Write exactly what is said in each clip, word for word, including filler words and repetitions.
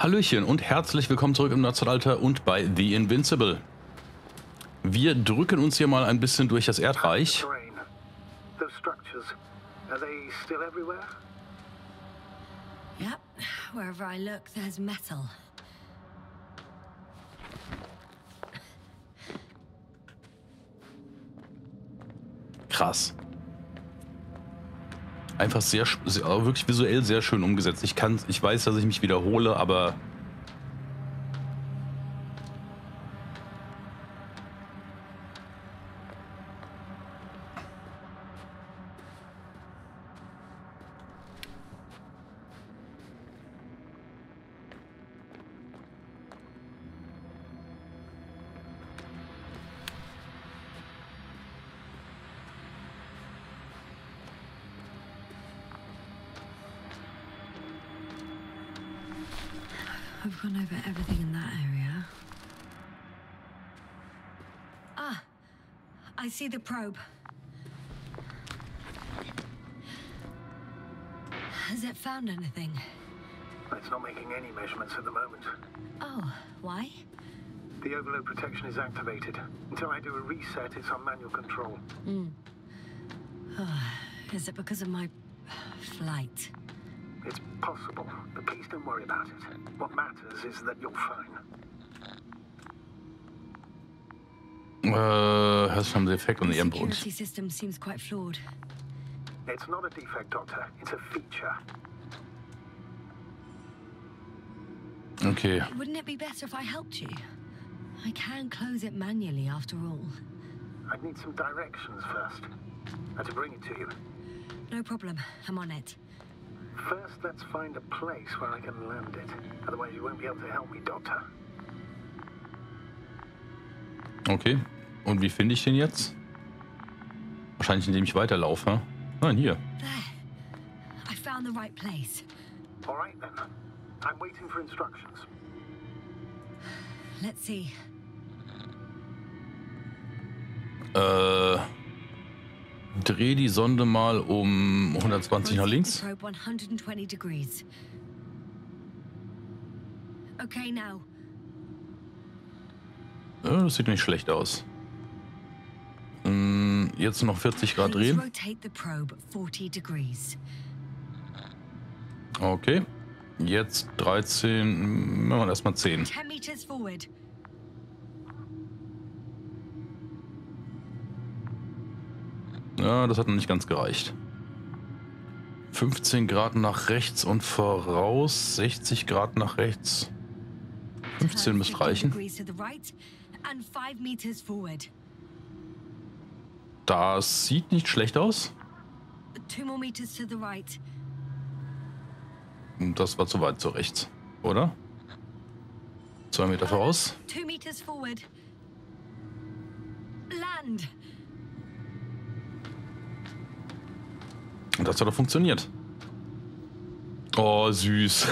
Hallöchen und herzlich willkommen zurück im Nerdzeitalter und bei The Invincible. Wir drücken uns hier mal ein bisschen durch das Erdreich. Krass. Einfach sehr, sehr, wirklich visuell sehr schön umgesetzt. Ich kann, ich weiß, dass ich mich wiederhole, aber I've gone over everything in that area. Ah, I see the probe. Has it found anything? It's not making any measurements at the moment. Oh, why? The overload protection is activated. Until I do a reset, it's on manual control. Mm. Oh, is it because of my flight? It's possible, but please don't worry about it. What matters is that you're fine. Uh, has some defect on the inputs. The security system seems quite flawed. It's not a defect, Doctor. It's a feature. Okay. Wouldn't it be better if I helped you? I can close it manually after all. I'd need some directions first. I had to bring it to you. No problem. I'm on it. First, let's find a place where I can land it. Otherwise, you won't be able to help me, Doctor. Okay. Und wie finde ich den jetzt? Wahrscheinlich, indem ich weiterlaufe. Nein, hier. There. I found the right place. All right then. I'm waiting for instructions. Let's see. Äh. Dreh die Sonde mal um hundertzwanzig nach links. Ja, das sieht nicht schlecht aus. Hm, jetzt noch vierzig Grad drehen. Okay. Jetzt dreizehn, machen wir erstmal zehn. Ja, das hat noch nicht ganz gereicht. fünfzehn Grad nach rechts und voraus, sechzig Grad nach rechts. fünfzehn müsste reichen. Das sieht nicht schlecht aus. Und das war zu weit zu rechts, oder? zwei Meter voraus. Land. Und das hat doch funktioniert. Oh, süß.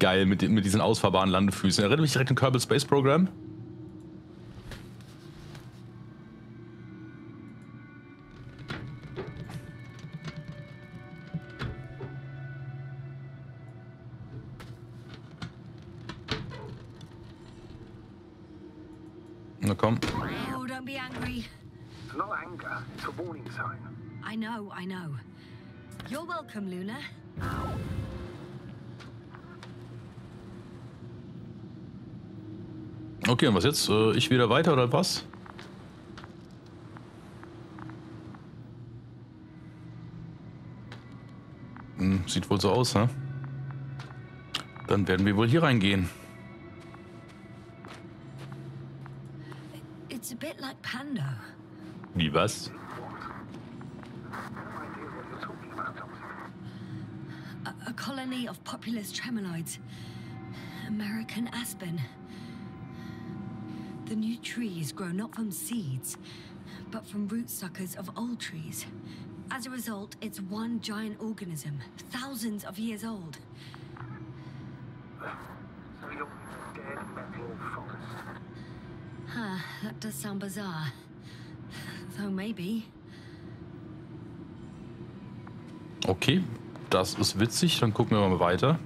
Geil, mit, mit diesen ausfahrbaren Landefüßen. Erinnert mich direkt an Kerbal Space Program. Na komm. Oh, don't be angry. It's not anger, it's a warning sign. I know, I know. You're welcome, Luna. Okay, und was jetzt? Ich wieder weiter oder was? Hm, sieht wohl so aus, ne? Dann werden wir wohl hier reingehen. It's a bit like Pando. Wie was? A colony of Populus tremuloides, American aspen. The new trees grow not from seeds, but from root suckers of old trees. As a result, it's one giant organism, thousands of years old. So you're dead metal forest. Huh, that does sound bizarre. Though maybe. Okay. Das ist witzig, dann gucken wir mal weiter.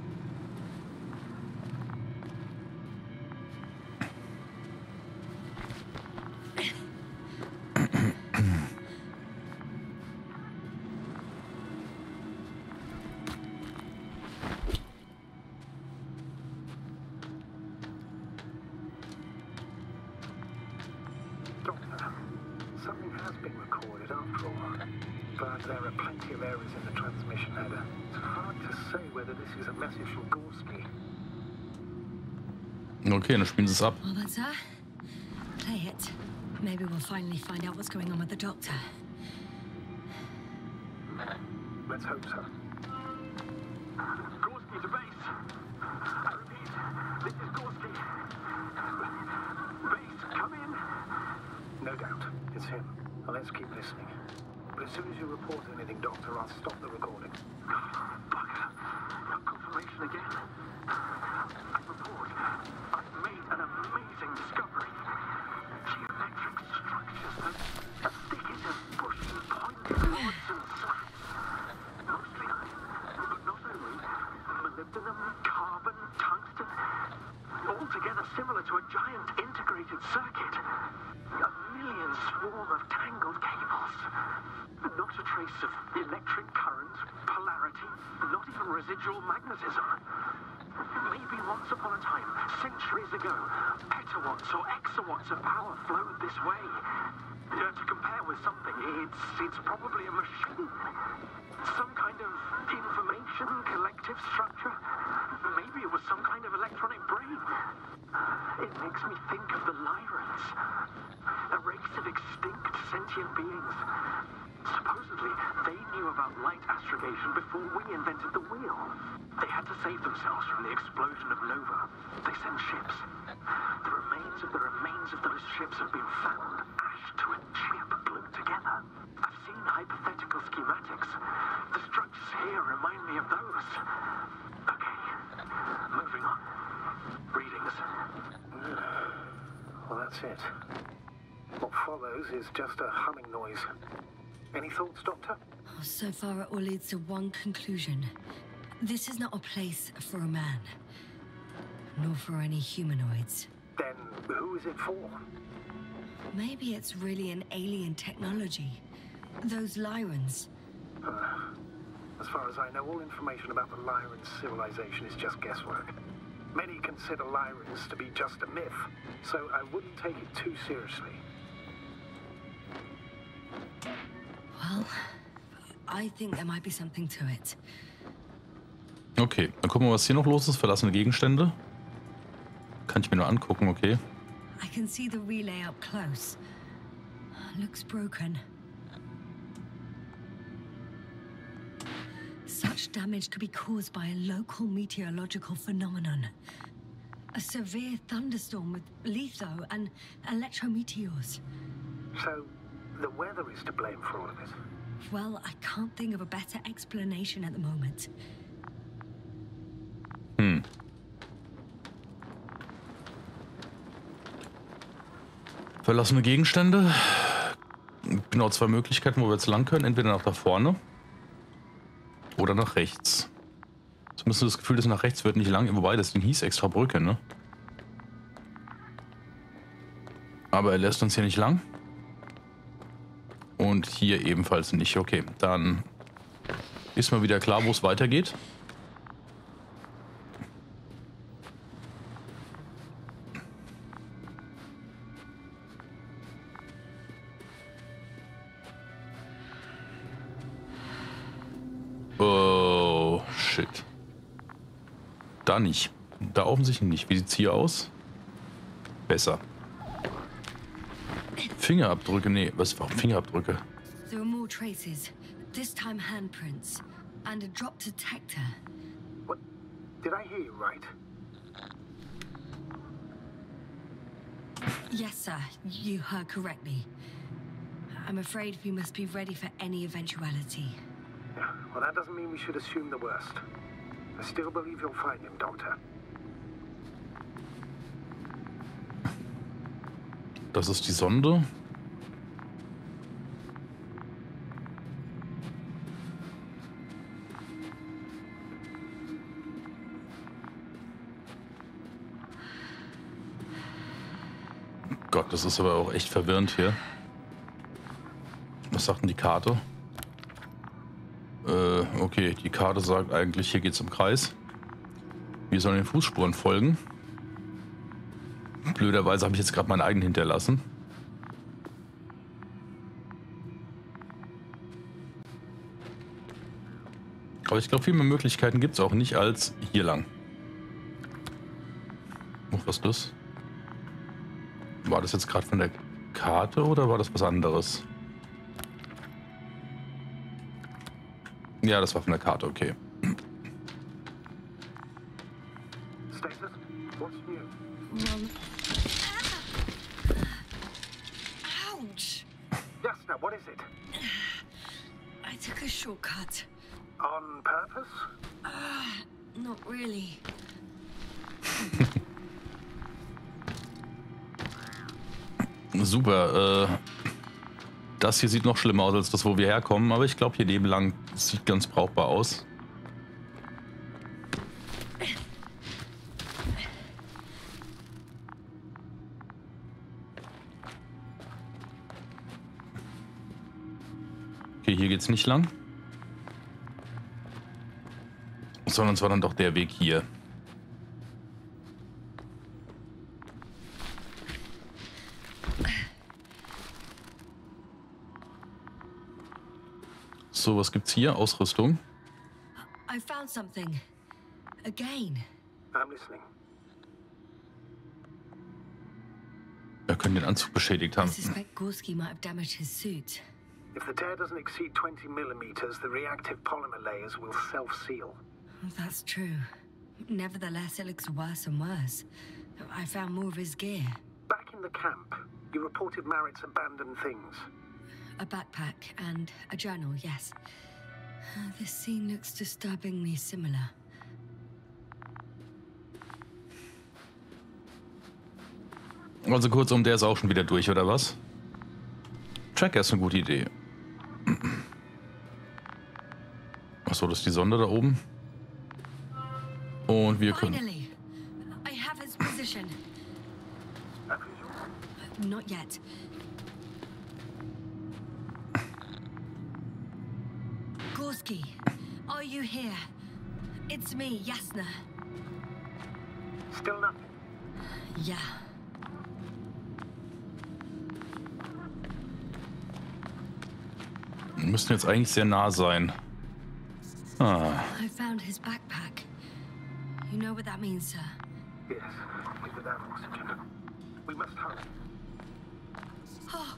but there are plenty of errors in the transmission header. It's hard to say whether this is a message from Gorsky. Okay, dann spielen sie es ab. Roberts, huh? Play it. Maybe we'll finally find out what's going on with the doctor. Let's hope so. Gorsky to base. I repeat, this is Gorsky. Base, come in. No doubt, it's him. Well, let's keep listening. But as soon as you report anything, Doctor, I'll stop the recording. Bugger. Confirmation again. I report. I've made an amazing discovery. Geometric structures that have thickets and bushes and pointed rods and slats. Mostly iron, but not only. Molybdenum, carbon, tungsten. Altogether similar to a giant integrated circuit. A million swarm of tangled cables. Not a trace of electric current, polarity, not even residual magnetism. Maybe once upon a time, centuries ago, petawatts or exawatts of power flowed this way. You know, to compare with something, it's, it's probably a machine. Some kind of information collective structure. Maybe it was some kind of electronic brain. It makes me think of the Lyrans. A race of extinct sentient beings. Supposedly, they knew about light astrogation before we invented the wheel. They had to save themselves from the explosion of Nova. They sent ships. The remains of the remains of those ships have been found, ashed to a chip glued together. I've seen hypothetical schematics. The structures here remind me of those. Okay, moving on. Readings. Well, that's it. What follows is just a humming noise. Any thoughts, Doctor? Oh, so far it all leads to one conclusion. This is not a place for a man. Nor for any humanoids. Then who is it for? Maybe it's really an alien technology. Those Lyrans. Uh, as far as I know, all information about the Lyrans civilization is just guesswork. Many consider Lyrans to be just a myth, so I wouldn't take it too seriously. Well, I think there might be something to it. Okay, dann gucken wir, was hier noch los ist. Verlassene Gegenstände. Kann ich mir nur angucken, okay. I can see the relay up close. Looks broken. Such damage could be caused by a local meteorological phenomenon. A severe thunderstorm with litho and electrometeors. So, the weather is to blame for all of it? Well, I can't think of a better explanation at the moment. Hmm. Verlassene Gegenstände. Genau, zwei Möglichkeiten, wo wir jetzt lang können. Entweder nach da vorne oder nach rechts. Zumindest das Gefühl, dass nach rechts wird nicht lang. Wobei, das Ding hieß extra Brücke, ne? Aber er lässt uns hier nicht lang. Und hier ebenfalls nicht. Okay, dann ist mal wieder klar, wo es weitergeht. Oh, shit. Da nicht. Da offensichtlich nicht. Wie sieht es hier aus? Besser. Fingerabdrücke? Nee, was war Fingerabdrücke? There are more traces. This time handprints and a drop detector. What? Did I hear you right? Yes, sir. You heard correctly. I'm afraid we must be ready for any eventuality. Well, that doesn't mean we should assume the worst. I still believe you'll find him, Doctor. Das ist die Sonde. Gott, das ist aber auch echt verwirrend hier. Was sagt denn die Karte? Äh, okay, die Karte sagt eigentlich, hier geht's im Kreis. Wir sollen den Fußspuren folgen. Blöderweise habe ich jetzt gerade meinen eigenen hinterlassen. Aber ich glaube, viel mehr Möglichkeiten gibt es auch nicht als hier lang. Oh, was ist das? War das jetzt gerade von der Karte oder war das was anderes? Ja, das war von der Karte, okay. Ouch! Yasna, what is it? I took a shortcut. On purpose? Uh, not really. Super, äh, das hier sieht noch schlimmer aus als das, wo wir herkommen, aber ich glaube, hier nebenlang sieht ganz brauchbar aus. Okay, hier geht's nicht lang. Sondern es war dann doch der Weg hier. So, was gibt's hier? Ausrüstung. I found something. Again. I'm listening. Wir können den Anzug beschädigt haben. I suspect Gorsky might have damaged his suit. If the tear doesn't exceed twenty millimeters, the reactive polymer layers will self-seal. That's true. Nevertheless, it looks worse and worse. I found more of his gear. Back in the camp, you reported Marit's abandoned things. A backpack and a journal, yes. Uh, this scene looks disturbingly similar. Also kurzum, der ist auch schon wieder durch, oder was? Tracker ist eine gute Idee. Achso, das ist die Sonde da oben. Und wir können... Finally, I have his position. Not yet. Gorsky, are you here? It's me, Yasna. Still nothing. Yeah. Wir müssen jetzt eigentlich sehr nah sein. Ah. I found his backpack. You know what that means, sir? Yes, without oxygen. We must hurry. Oh,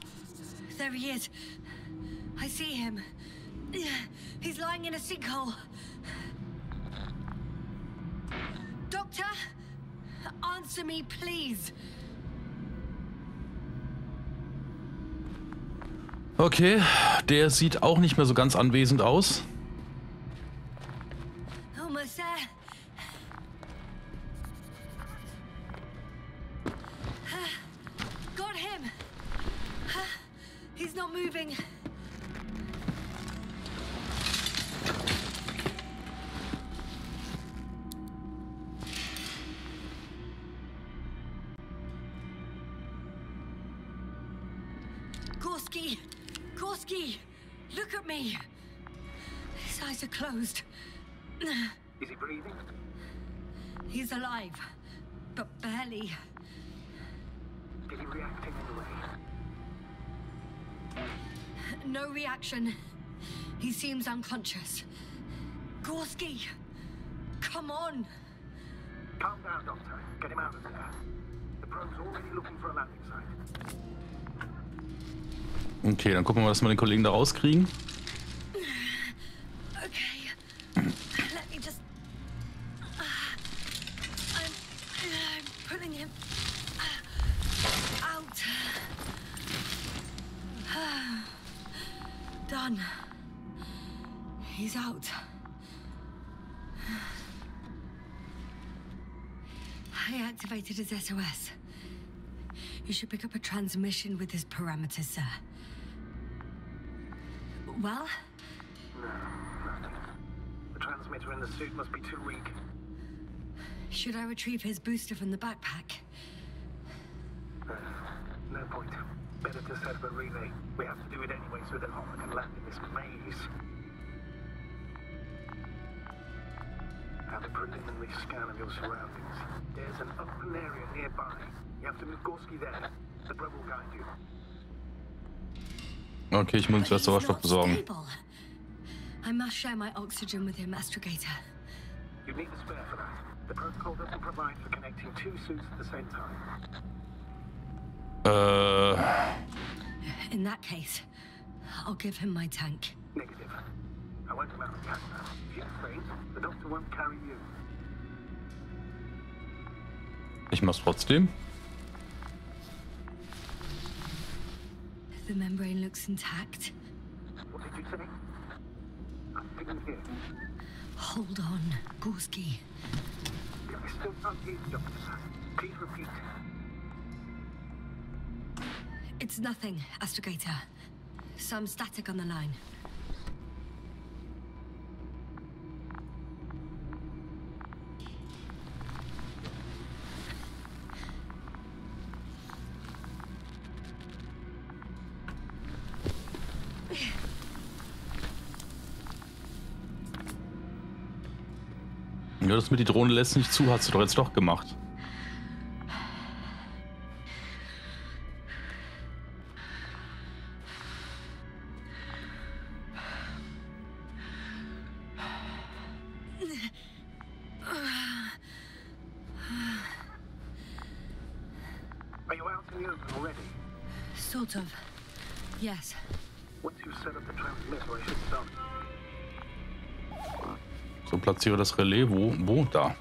there he is. I see him. He's lying in a sinkhole. Doctor, answer me, please. Okay, der sieht auch nicht mehr so ganz anwesend aus. Almost there. Got him. He's not moving. Gorsky, Gorsky, look at me. His eyes are closed. Is he breathing? He's alive, but barely. Did he react in any way? No reaction. He seems unconscious. Gorsky, come on. Calm down, Doctor. Get him out of there. The probe's already looking for a landing site. Okay, dann gucken wir mal, dass wir den Kollegen da rauskriegen. I activated his S O S. You should pick up a transmission with his parameters, sir. Well? No, nothing. The transmitter in the suit must be too weak. Should I retrieve his booster from the backpack? Uh, no point. Better to set up a relay. We have to do it anyway so that Hopper can land in this maze. Have a preliminary scan of your surroundings. There's an open area nearby. You have to move Gorsky there. The probe will guide you. Okay, ich muss mir zuerst Sauerstoff besorgen. I must share my oxygen with the Mastigator. You need a spare for that. The protocol doesn't provide for connecting two suits at the same time. Uh... In that case, I'll give him my tank. Negative. I won't allow the tank. If you're afraid, the doctor won't carry you. Ich mach's trotzdem. The membrane looks intact. What did you say? I'm digging here. Hold on, Gorsky. I still can't hear you, Doctor. Please repeat. It's nothing, Astrogator. Some static on the line. Ja, das mit die Drohne lässt nicht zu, hast du doch jetzt doch gemacht. Are you out in the open already? Sort of. Yes. Once you've set up the transmitter, I should start. So, platziere das Relais. Wo? Wo? Da.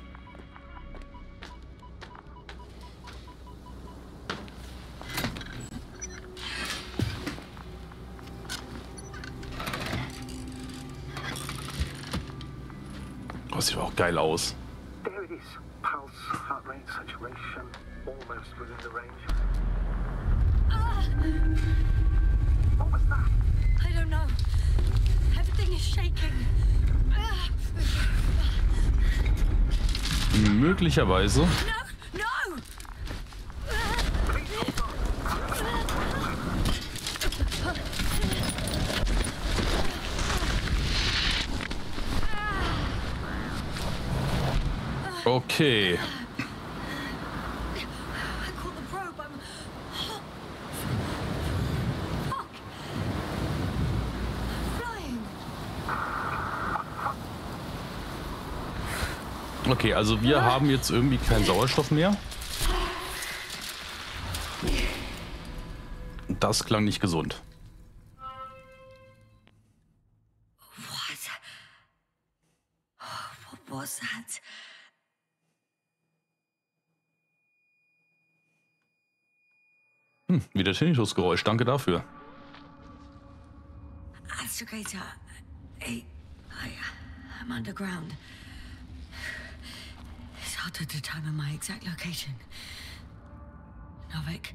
Oh, sieht auch geil aus. There it is. Pulse, heart rate, saturation, almost within the range. Ah. What was that? I don't know. Everything is shaking. Ah. Möglicherweise. No, no. Okay. Okay, also wir haben jetzt irgendwie keinen Sauerstoff mehr. Das klang nicht gesund. Hm, wieder Tinnitusgeräusch. Danke dafür. Astrogator, I, I'm underground. To determine my exact location. Novik,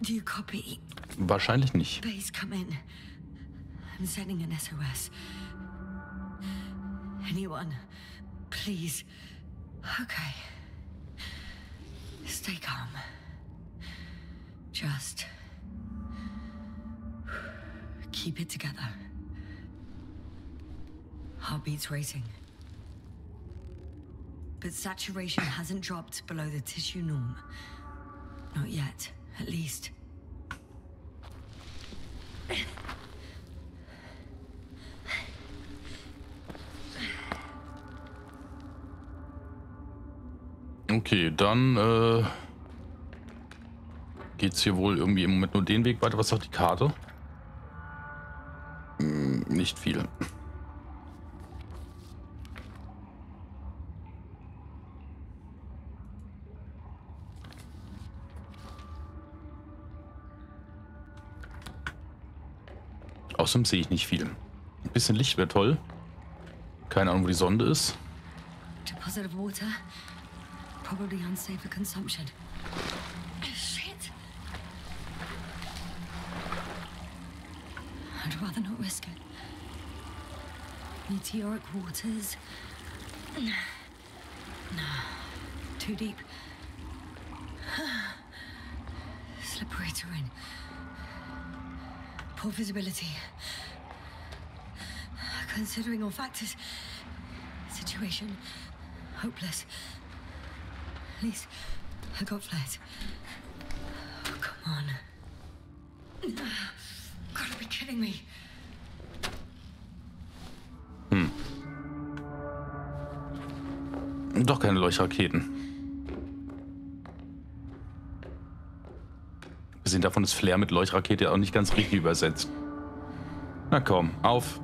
do you copy? Wahrscheinlich nicht. Please come in. I'm sending an S O S. Anyone, please. Okay. Stay calm. Just keep it together. Heartbeat's racing. But saturation hasn't dropped below the tissue norm. Not yet, at least. Okay, dann äh, geht's hier wohl irgendwie im Moment nur den Weg weiter. Was sagt die Karte? Hm, nicht viel. Außerdem sehe ich nicht viel. Ein bisschen Licht wäre toll. Keine Ahnung, wo die Sonde ist. Deposit of water. Probably unsafe for consumption. Shit. I'd rather not risk it. Meteoric waters. No. Too deep. Slippery terrain. Poor visibility. Considering all factors, situation hopeless. At least I got flares. Oh, come on. Gotta be kidding me. Hm. Doch keine Leuchtraketen. Abgesehen davon ist Flair mit Leuchtrakete auch nicht ganz richtig übersetzt. Na komm, auf.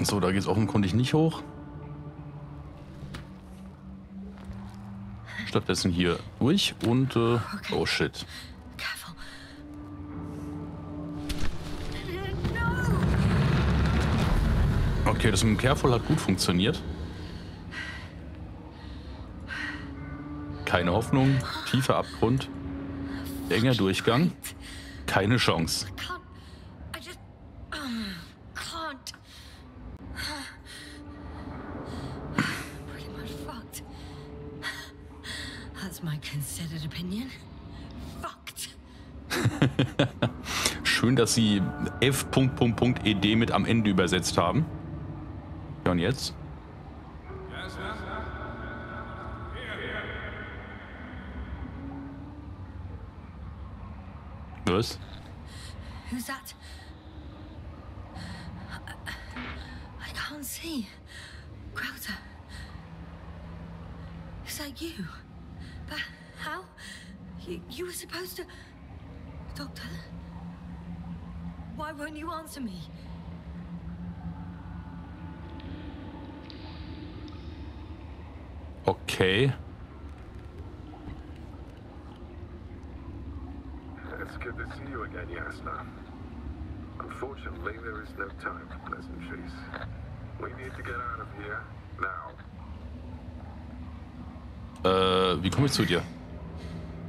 So, da geht's offenkundig nicht hoch. Stattdessen hier durch und... Äh, oh shit. Okay, das mit dem Careful hat gut funktioniert. Keine Hoffnung, tiefer Abgrund, enger Durchgang, keine Chance. Schön, dass sie F Punkt Punkt Punkt E D mit am Ende übersetzt haben. Ja, und jetzt? Was? Who's that? I can't see. Krauta. Is that you? But how? You, you were supposed to... Doctor? Why won't you answer me? Okay. It's good to see you again, Yasna. Unfortunately, there is no time for pleasantries. We need to get out of here now. Äh, wie komme ich zu dir?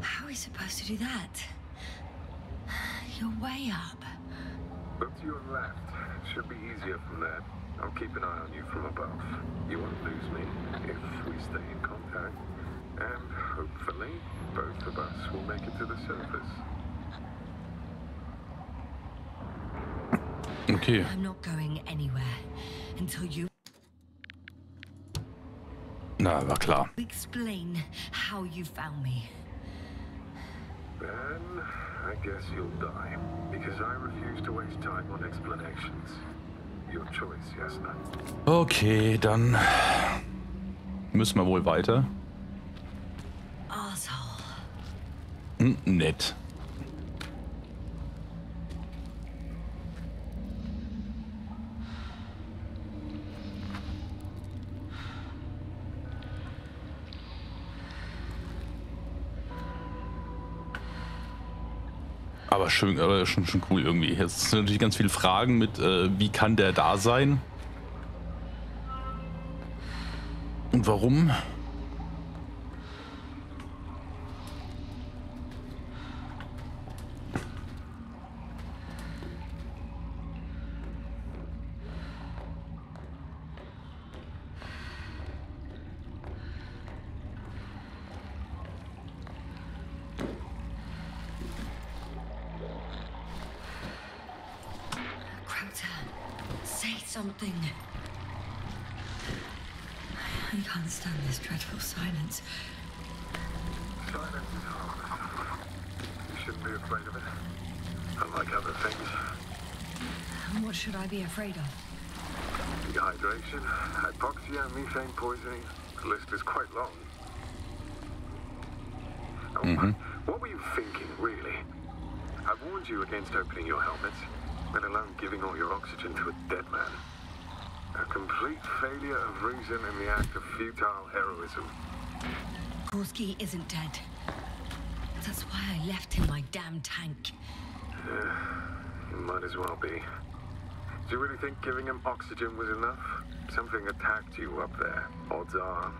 How are we supposed to do that? You're way up. Look to your left. It should be easier from there. I'll keep an eye on you from above. You won't lose me if we stay in contact. And hopefully, both of us will make it to the surface. Okay. I'm not going anywhere until you... Na, war klar. Explain how you found me. Then, I guess you'll die. Because I refuse to waste time on explanations. Okay, dann müssen wir wohl weiter. Hm, nett. Aber schön, aber schon, schon cool irgendwie. Jetzt sind natürlich ganz viele Fragen mit, äh, wie kann der da sein? Und warum? Afraid of? Dehydration, hypoxia, methane poisoning. The list is quite long. Oh, mm-hmm. What were you thinking, really? I warned you against opening your helmets, let alone giving all your oxygen to a dead man. A complete failure of reason in the act of futile heroism. Gorsky isn't dead. That's why I left him my damn tank. Yeah, you might as well be. Do you really think giving him oxygen was enough? Something attacked you up there. Odds are,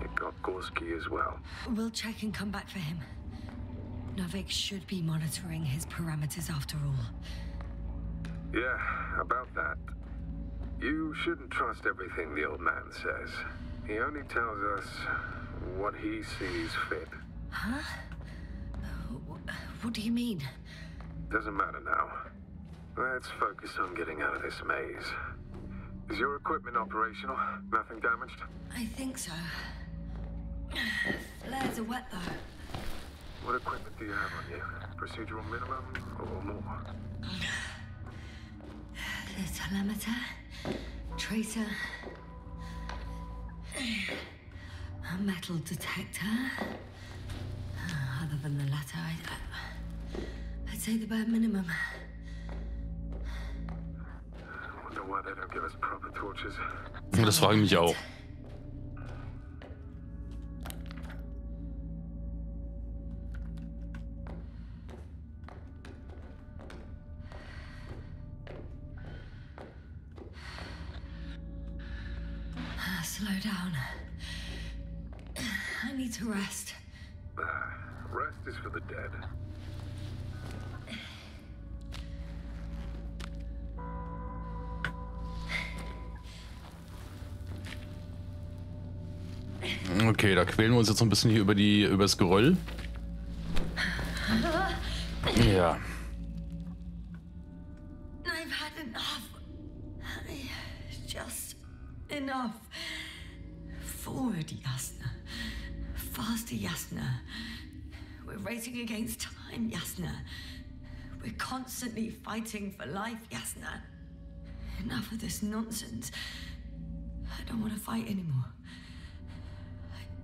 it got Gorsky as well. We'll check and come back for him. Novik should be monitoring his parameters after all. Yeah, about that. You shouldn't trust everything the old man says. He only tells us what he sees fit. Huh? What do you mean? Doesn't matter now. Let's focus on getting out of this maze. Is your equipment operational? Nothing damaged? I think so. Flares are wet though. What equipment do you have on you? Procedural minimum or more? The telemeter, tracer, a metal detector. Other than the latter, I'd, I'd say the bare minimum. Wonder why they don't give us proper torches. Das frage ich mich auch. Slow down. I need to rest. Uh, rest is for the dead. Okay, da quälen wir uns jetzt so ein bisschen hier über die über das Geröll. Ja. I've had enough. Just enough. Forward, Yasna. Faster, Yasna. We're racing against time, Yasna. We're constantly fighting for life, Yasna. Enough of this nonsense. I don't want to fight anymore.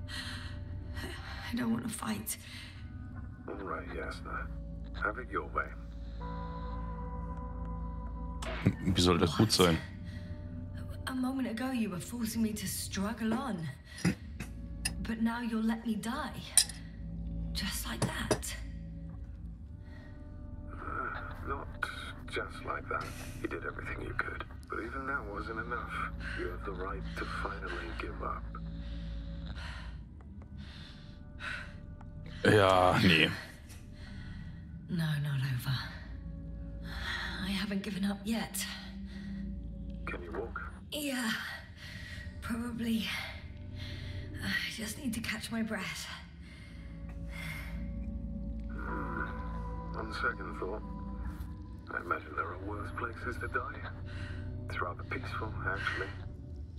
I, I don't want to fight. All right, Yasna. Have it your way. Wie soll das gut sein? A moment ago, you were forcing me to struggle on, but now you'll let me die, just like that. Uh, not just like that. You did everything you could, but even that wasn't enough. You have the right to finally give up. Yeah, nee. No, not over. I haven't given up yet. Can you walk? Yeah, probably. I just need to catch my breath. Hmm. On second thought, I imagine there are worse places to die. It's rather peaceful, actually.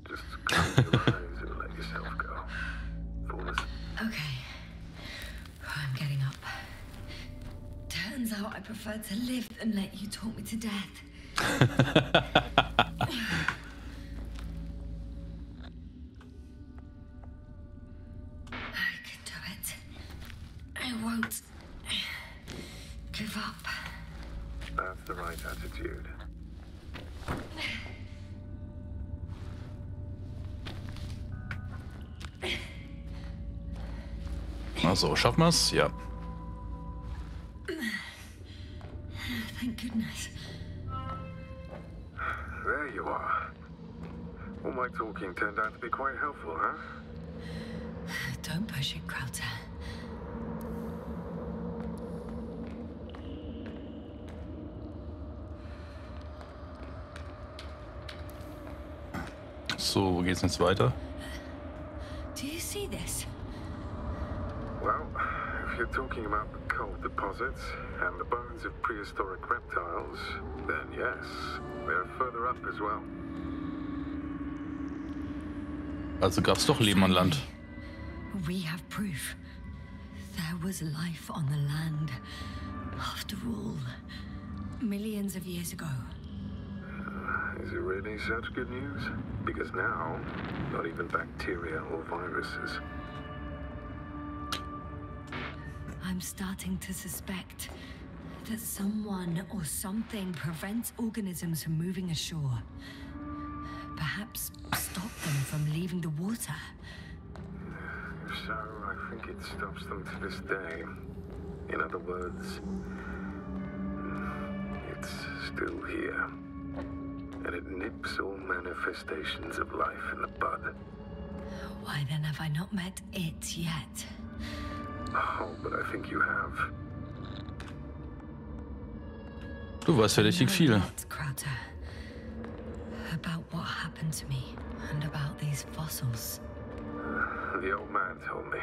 Just close your eyes and let yourself go. Fullness. Okay. I'm getting up. Turns out I prefer to live than let you talk me to death. I won't give up. That's the right attitude. Also, schaffen wir's? Ja. Thank goodness. There you are. All my talking turned out to be quite helpful, huh? Don't push it, Krauta. So, wo geht's jetzt weiter? Do you see this? Well, if you're talking about the coal deposits and the bones of prehistoric reptiles, then yes, they're further up as well. Also gab's doch Leben an Land. We have proof. There was life on the land. After all, millions of years ago. Uh, is it really such good news? Because now, not even bacteria or viruses. I'm starting to suspect that someone or something prevents organisms from moving ashore. Perhaps stop them from leaving the water. So, I think it stops them to this day. In other words, it's still here. And it nips all manifestations of life in the bud. Why then have I not met it yet? Oh, but I think you have. Du weißt ja richtig viel. Krauta, about what happened to me and about these fossils. The old man told me.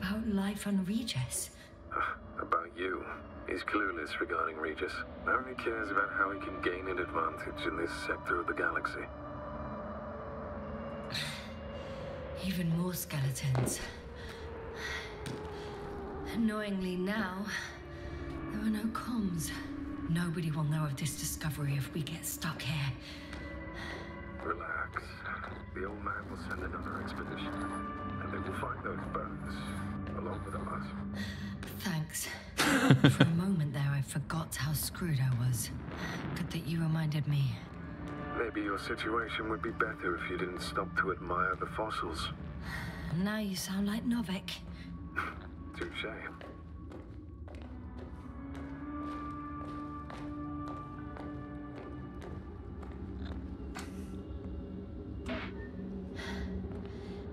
About life on Regis? Uh, about you. He's clueless regarding Regis. Only cares about how he can gain an advantage in this sector of the galaxy. Even more skeletons. Annoyingly now, there are no comms. Nobody will know of this discovery if we get stuck here. Relax. The old man will send another expedition, and they will find those bones, along with us. Thanks. For a moment there, I forgot how screwed I was. Good that you reminded me. Maybe your situation would be better if you didn't stop to admire the fossils. Now you sound like Novik. Touché.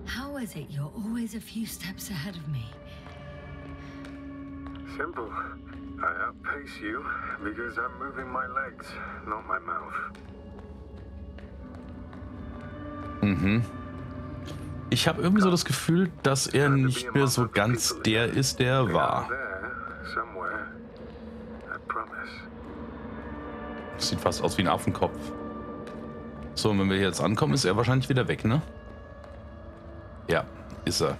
How is it you're always a few steps ahead of me? Simple. I outpace you because I'm moving my legs, not my mouth. Mhm. Ich habe irgendwie so das Gefühl, dass er nicht mehr so ganz der ist, der er war. Das sieht fast aus wie ein Affenkopf. So, und wenn wir jetzt ankommen, ist er wahrscheinlich wieder weg, ne? Ja, ist er.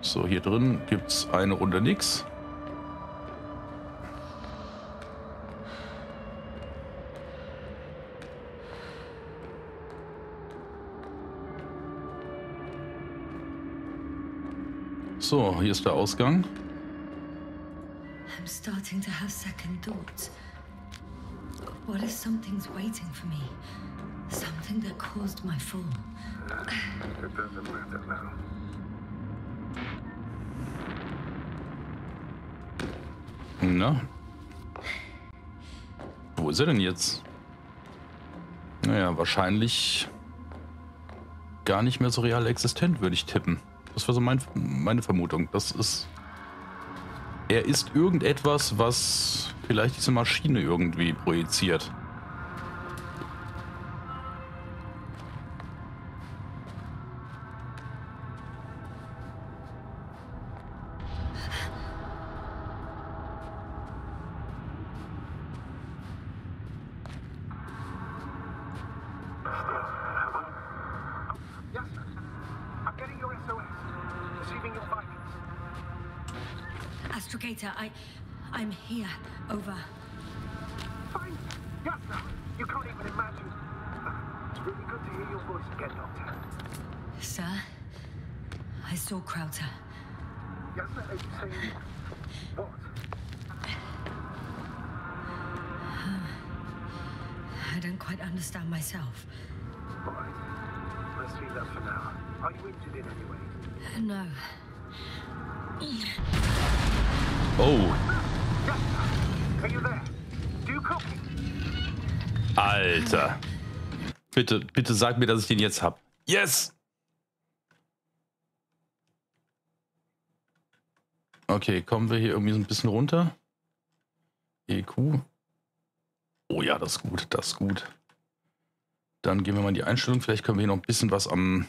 So, hier drin gibt's eine Runde nix. So, hier ist der Ausgang. I'm starting to have second thoughts. What if something's waiting for me? Something that caused my fall. It doesn't matter now. Na? Wo ist er denn jetzt? Naja, wahrscheinlich gar nicht mehr so real existent, würde ich tippen. Das war so mein, meine Vermutung. Das ist. Er ist irgendetwas, was vielleicht diese Maschine irgendwie projiziert. I, I'm here. Over. Fine. Yasna, you can't even imagine. It's really good to hear your voice again, Doctor. Sir, I saw Krauta. Yasna, are you saying what? I don't quite understand myself. All right. Let's leave that for now. Are you injured in any way? Uh, no. Oh. Alter. Bitte, bitte sag mir, dass ich den jetzt hab. Yes! Okay, kommen wir hier irgendwie so ein bisschen runter. E Q. Oh ja, das ist gut, das ist gut. Dann gehen wir mal in die Einstellung. Vielleicht können wir hier noch ein bisschen was am...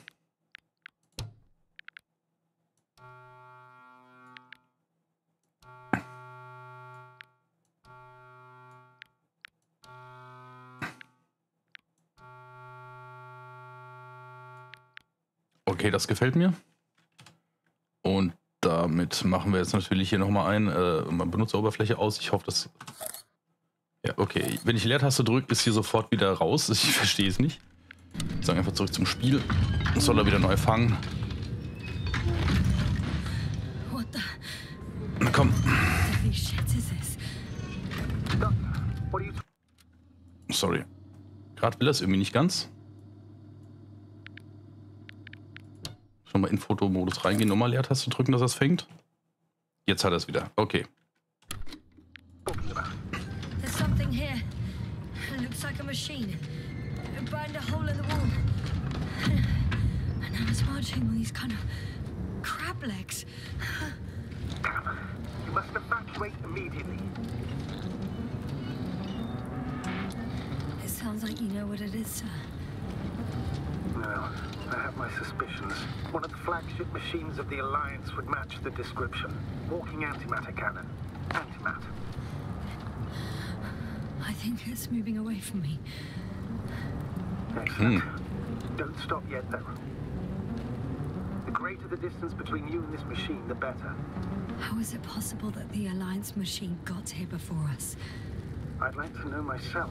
Okay, das gefällt mir. Und damit machen wir jetzt natürlich hier nochmal ein äh, Benutzeroberfläche aus. Ich hoffe, dass... Ja, okay. Wenn ich Leertaste drücke, ist hier sofort wieder raus. Ich verstehe es nicht. Ich sage einfach zurück zum Spiel. Das soll er wieder neu fangen. Na komm. Sorry. Gerade will er es irgendwie nicht ganz. Nochmal in Fotomodus reingehen, nochmal Leertaste drücken, dass das fängt. Jetzt hat er es wieder. Okay. It sounds like you know what it is, sir. No, I have my suspicions. One of the flagship machines of the Alliance would match the description. Walking antimatter cannon. Antimatter. I think it's moving away from me. Excellent. Hmm. Don't stop yet, though. The greater shorter the distance between you and this machine, the better. How is it possible that the Alliance machine got here before us? I'd like to know myself.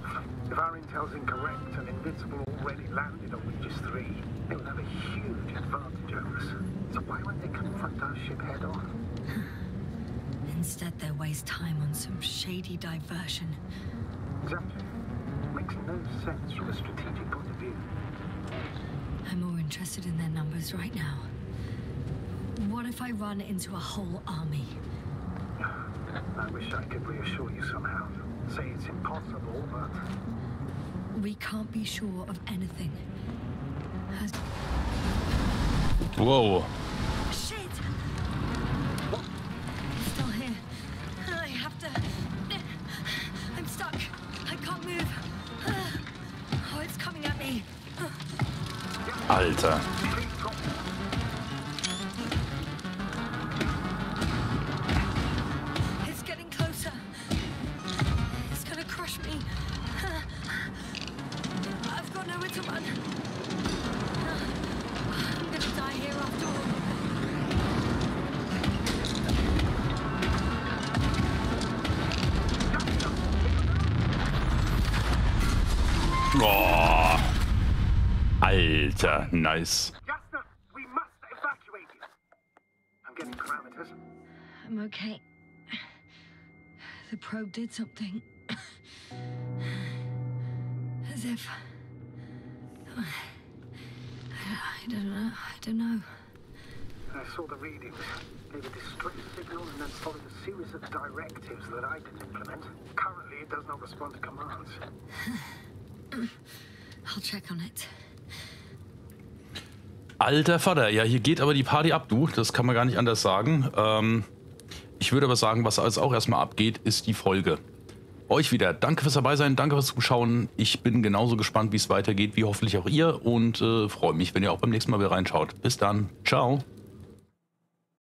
If our intel's incorrect and Invincible already landed on Regis three, they would have a huge advantage over us. So why won't they confront our ship head-on? Instead, they waste time on some shady diversion. Exactly. Makes no sense from a strategic point of view. I'm more interested in their numbers right now. What if I run into a whole army? I wish I could reassure you somehow. Say it's impossible, but... We can't be sure of anything. As... Whoa. Shit! What? Still here. I have to... I'm stuck. I can't move. Oh, it's coming at me. Alter. Alter, nice. Yasna, we must evacuate you. I'm getting parameters. I'm okay. The probe did something. As if... I don't know. I don't know. I saw the readings. They were distress signal and then followed a series of directives that I didn't implement. Currently, it does not respond to commands. I'll check on it. Alter Vater, ja, hier geht aber die Party ab, du. Das kann man gar nicht anders sagen. Ähm, ich würde aber sagen, was alles auch erstmal abgeht, ist die Folge. Euch wieder. Danke fürs dabei sein, danke fürs Zuschauen. Ich bin genauso gespannt, wie es weitergeht, wie hoffentlich auch ihr. Und äh, freue mich, wenn ihr auch beim nächsten Mal wieder reinschaut. Bis dann. Ciao.